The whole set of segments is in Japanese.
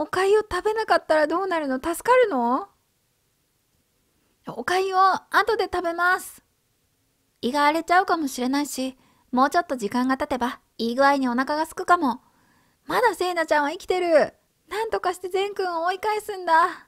お粥を食べなかったらどうなるの？助かるの？お粥を後で食べます。胃が荒れちゃうかもしれないし、もうちょっと時間が経てばいい具合にお腹が空くかも。まだセイナちゃんは生きてる。なんとかしてゼン君を追い返すんだ。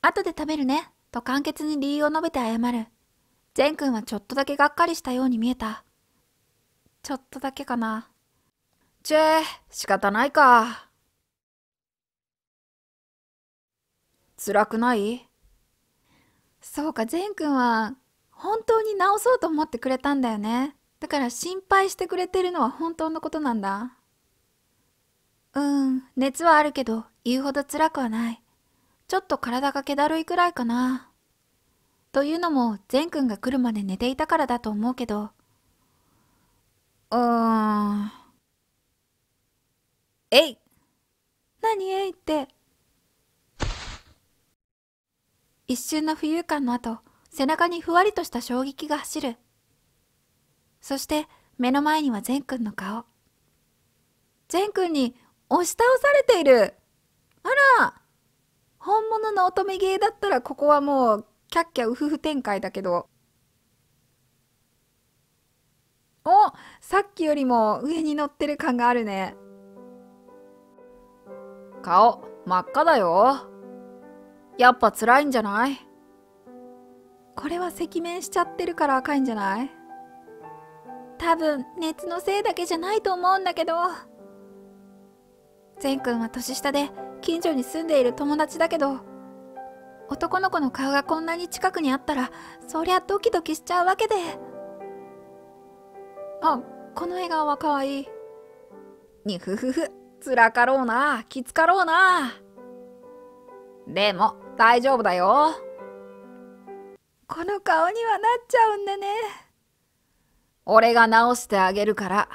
後で食べるね、と簡潔に理由を述べて謝る。ゼン君はちょっとだけがっかりしたように見えた。ちょっとだけかな。ちぇ、仕方ないか。辛くない？そうか、ゼン君は本当に治そうと思ってくれたんだよね。だから心配してくれてるのは本当のことなんだ。熱はあるけど言うほど辛くはない。ちょっと体が気だるいくらいかな。というのもゼン君が来るまで寝ていたからだと思うけど。えい！何えいって。一瞬の浮遊感の後、背中にふわりとした衝撃が走る。そして目の前にはゼン君の顔。ゼン君に押し倒されている。あら、本物の乙女芸だったらここはもうキャッキャウフフ展開だけど。お、さっきよりも上に乗ってる感があるね。顔真っ赤だよ。やっぱ辛いんじゃない？これは赤面しちゃってるから赤いんじゃない？多分熱のせいだけじゃないと思うんだけど。ゼン君は年下で近所に住んでいる友達だけど、男の子の顔がこんなに近くにあったらそりゃドキドキしちゃうわけで。あ、この笑顔はかわいい。にふふふ、辛かろうな、きつかろうな。でも大丈夫だよ。この顔にはなっちゃうんだね。俺が治してあげるから。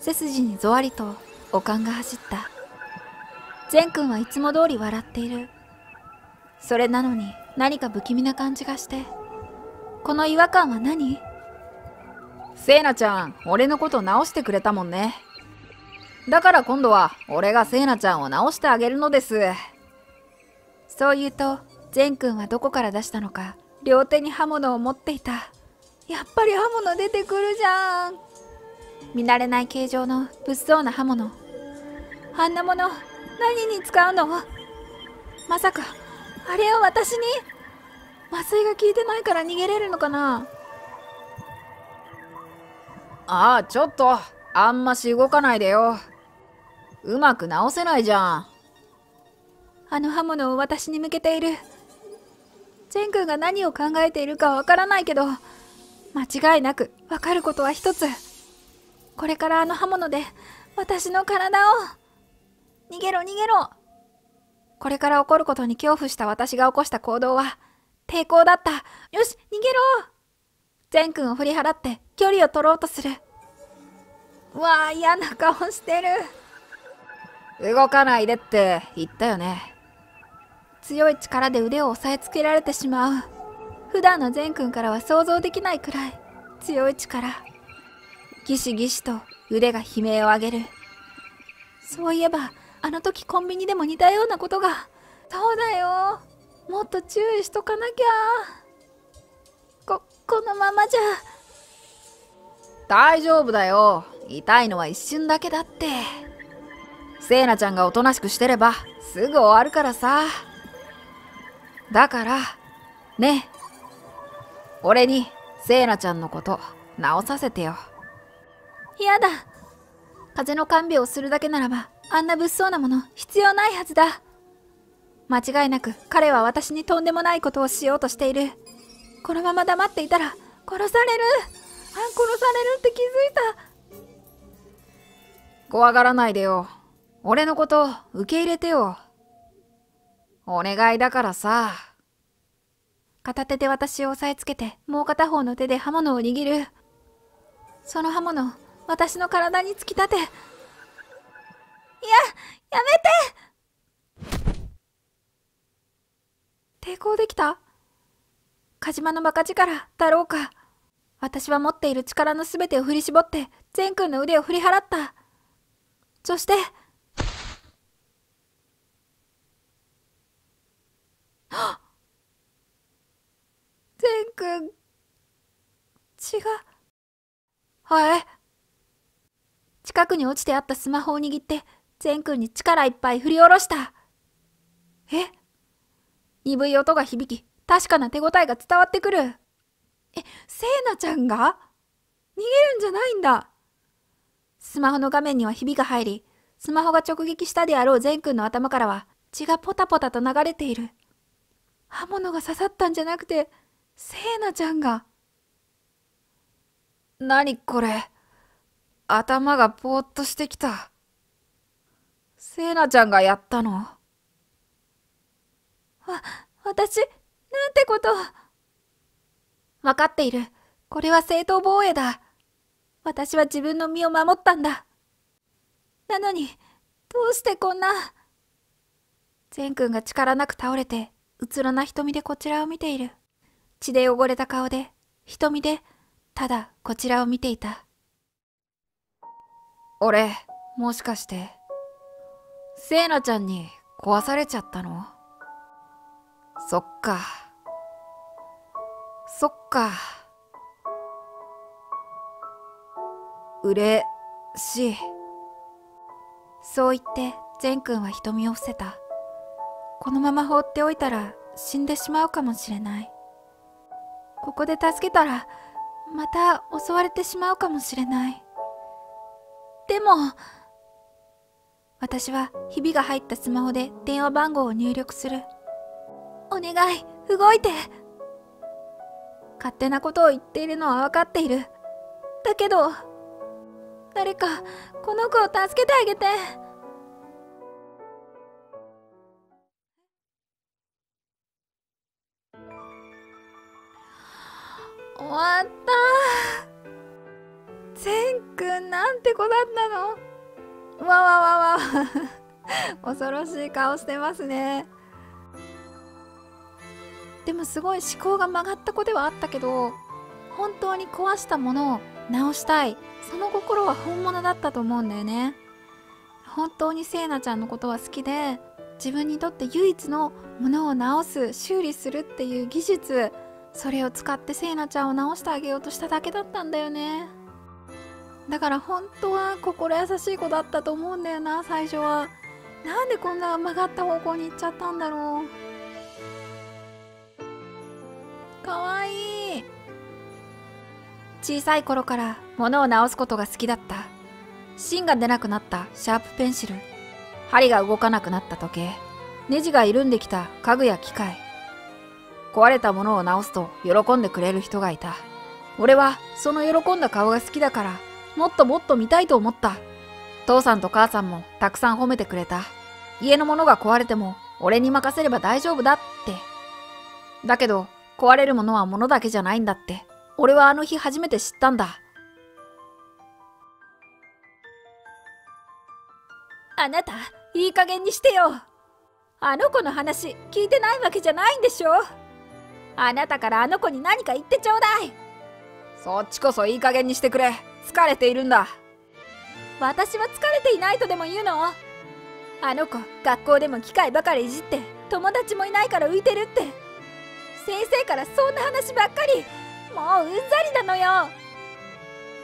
背筋にぞわりと悪寒が走った。ゼン君はいつも通り笑っている。それなのに何か不気味な感じがして。この違和感は何？セイナちゃん、俺のこと治してくれたもんね。だから今度は俺がセイナちゃんを治してあげるのです。そう言うとゼン君はどこから出したのか両手に刃物を持っていた。やっぱり刃物出てくるじゃん。見慣れない形状の物騒な刃物。あんなもの何に使うの？まさかあれを私に？麻酔が効いてないから逃げれるのかな？ああ、ちょっとあんまし動かないでよ。うまく直せないじゃん。あの刃物を私に向けている。ゼン君が何を考えているかわからないけど、間違いなくわかることは一つ。これからあの刃物で私の体を。逃げろ逃げろ。これから起こることに恐怖した私が起こした行動は抵抗だった。よし、逃げろ。ゼン君を振り払って距離を取ろうとする。うわあ、嫌な顔してる。動かないでって言ったよね。強い力で腕を押さえつけられてしまう。普段のゼン君からは想像できないくらい強い力。ギシギシと腕が悲鳴を上げる。そういえばあの時コンビニでも似たようなことが。そうだよ、もっと注意しとかなきゃ。このままじゃ。大丈夫だよ、痛いのは一瞬だけだって。セイナちゃんがおとなしくしてればすぐ終わるからさ。だからね、俺にセイナちゃんのこと治させてよ。やだ、風邪の看病をするだけならばあんな物騒なもの必要ないはずだ。間違いなく彼は私にとんでもないことをしようとしている。このまま黙っていたら殺される。あ、殺されるって気づいた。怖がらないでよ。俺のこと受け入れてよ。お願いだからさ。片手で私を押さえつけて、もう片方の手で刃物を握る。その刃物、私の体に突き立て。いや、やめて！抵抗できた？カジマのバカ力だろうか。私は持っている力のすべてを振り絞って、ゼン君の腕を振り払った。そして、はい。近くに落ちてあったスマホを握って、善くんに力いっぱい振り下ろした。え？鈍い音が響き、確かな手応えが伝わってくる。せいなちゃんが？逃げるんじゃないんだ。スマホの画面にはひびが入り、スマホが直撃したであろう善くんの頭からは血がポタポタと流れている。刃物が刺さったんじゃなくて、せいなちゃんが。何これ。頭がぼーっとしてきた。せいなちゃんがやったの？私、なんてことを。わかっている。これは正当防衛だ。私は自分の身を守ったんだ。なのに、どうしてこんな。善くんが力なく倒れて、うつろな瞳でこちらを見ている。血で汚れた顔で、瞳で、ただこちらを見ていた。俺、もしかして、せいなちゃんに壊されちゃったの？そっか。そっか。嬉しい。そう言って善くんは瞳を伏せた。このまま放っておいたら死んでしまうかもしれない。ここで助けたらまた襲われてしまうかもしれない。でも私はひびが入ったスマホで電話番号を入力する。お願い、動いて。勝手なことを言っているのは分かっている。だけど誰かこの子を助けてあげて。終わった。善くんなんて子だったの。わわわわ恐ろしい顔してますね。でもすごい思考が曲がった子ではあったけど、本当に壊したものを直したい、その心は本物だったと思うんだよね。本当にせいなちゃんのことは好きで、自分にとって唯一のものを直す、修理するっていう技術、それを使ってせいなちゃんを直してあげようとしただけだったんだよね。だから本当は心優しい子だったと思うんだよな、最初は。なんでこんな曲がった方向に行っちゃったんだろう。かわいい。小さい頃から物を直すことが好きだった。芯が出なくなったシャープペンシル、針が動かなくなった時計、ネジが緩んできた家具や機械、壊れたものを直すと喜んでくれる人がいた。俺はその喜んだ顔が好きだから、もっともっと見たいと思った。父さんと母さんもたくさん褒めてくれた。家のものが壊れても俺に任せれば大丈夫だって。だけど壊れるものは物だけじゃないんだって、俺はあの日初めて知ったんだ。あなた、いい加減にしてよ。あの子の話聞いてないわけじゃないんでしょ。あなたからあの子に何か言ってちょうだい。そっちこそいい加減にしてくれ。疲れているんだ。私は疲れていないとでも言うの？あの子、学校でも機械ばかりいじって友達もいないから浮いてるって、先生からそんな話ばっかり。もううんざりなのよ。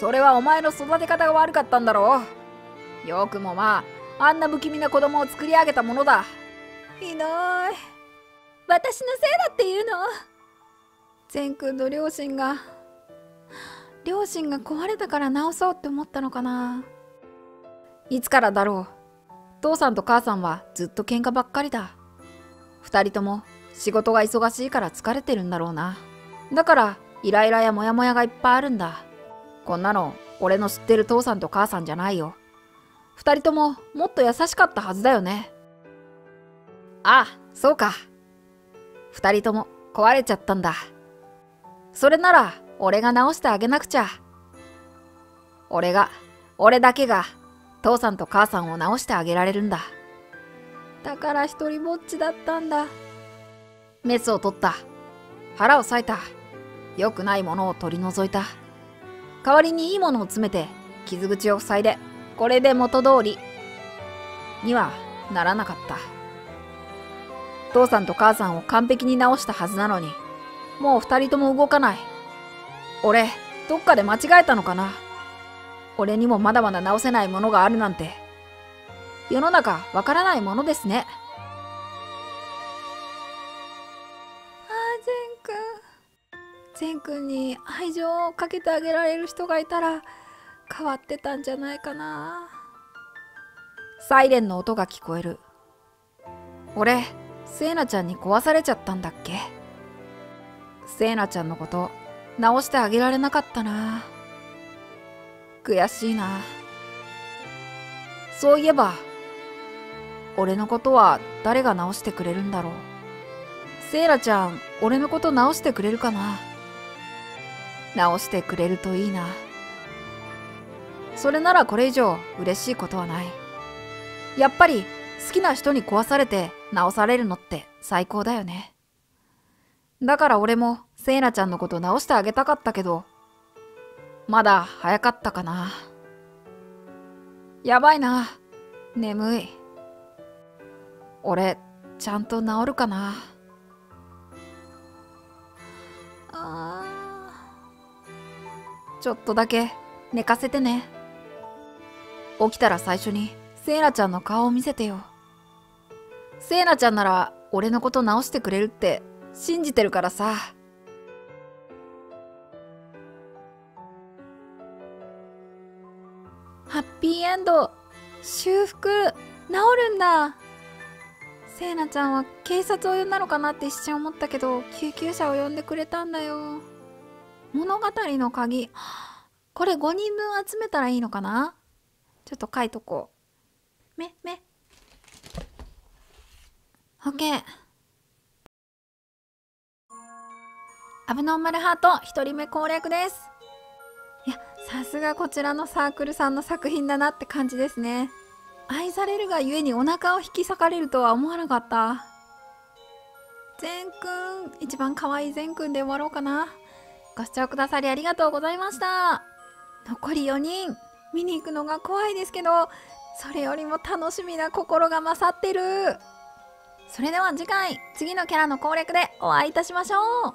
それはお前の育て方が悪かったんだろう。よくもまああんな不気味な子供を作り上げたものだ。ひどい。私のせいだって言うの？善くんの両親が壊れたから直そうって思ったのかな。いつからだろう。父さんと母さんはずっと喧嘩ばっかりだ。2人とも仕事が忙しいから疲れてるんだろうな。だからイライラやモヤモヤがいっぱいあるんだ。こんなの俺の知ってる父さんと母さんじゃないよ。2人とももっと優しかったはずだよね。ああ、そうか。2人とも壊れちゃったんだ。それなら俺が直してあげなくちゃ。俺だけが父さんと母さんを直してあげられるんだ。だから一人ぼっちだったんだ。メスを取った。腹を裂いた。良くないものを取り除いた。代わりにいいものを詰めて傷口を塞いで、これで元通りにはならなかった。父さんと母さんを完璧に直したはずなのに、もう2人とも動かない。俺どっかで間違えたのかな。俺にもまだまだ直せないものがあるなんて、世の中わからないものですね。ああ、善くんに愛情をかけてあげられる人がいたら変わってたんじゃないかな。サイレンの音が聞こえる。俺、セイナちゃんに壊されちゃったんだっけ。セイナちゃんのこと直してあげられなかったな。悔しいな。そういえば、俺のことは誰が直してくれるんだろう。セイラちゃん、俺のこと直してくれるかな。直してくれるといいな。それならこれ以上嬉しいことはない。やっぱり好きな人に壊されて直されるのって最高だよね。だから俺もセイラちゃんのこと直してあげたかったけど、まだ早かったかな。やばいな。眠い。俺、ちゃんと治るかな。ちょっとだけ寝かせてね。起きたら最初にセイナちゃんの顔を見せてよ。セイナちゃんなら俺のこと直してくれるって信じてるからさ。ハッピーエンド、修復、治るんだ。セイナちゃんは警察を呼んだのかなって一瞬思ったけど、救急車を呼んでくれたんだよ。物語の鍵。これ5人分集めたらいいのかな。ちょっと書いとこう。オッケー。アブノーマルハート1人目攻略です。いや、さすがこちらのサークルさんの作品だなって感じですね。愛されるがゆえにお腹を引き裂かれるとは思わなかった。善くん、一番可愛い善くんで終わろうかな。ご視聴くださりありがとうございました。残り4人、見に行くのが怖いですけど、それよりも楽しみな心が勝ってる。それでは次回、次のキャラの攻略でお会いいたしましょう。